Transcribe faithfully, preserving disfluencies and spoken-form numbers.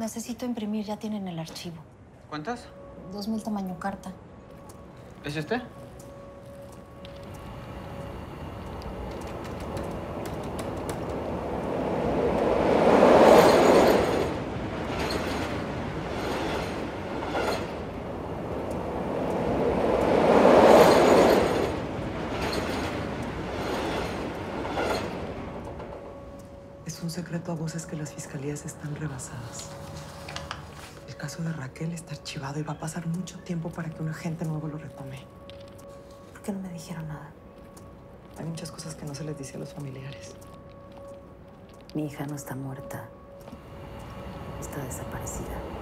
Necesito imprimir, ya tienen el archivo. ¿Cuántas? Dos mil tamaño carta. ¿Es este? Es un secreto a voces que las fiscalías están rebasadas. El caso de Raquel está archivado y va a pasar mucho tiempo para que un agente nuevo lo retome. ¿Por qué no me dijeron nada? Hay muchas cosas que no se les dice a los familiares. Mi hija no está muerta. Está desaparecida.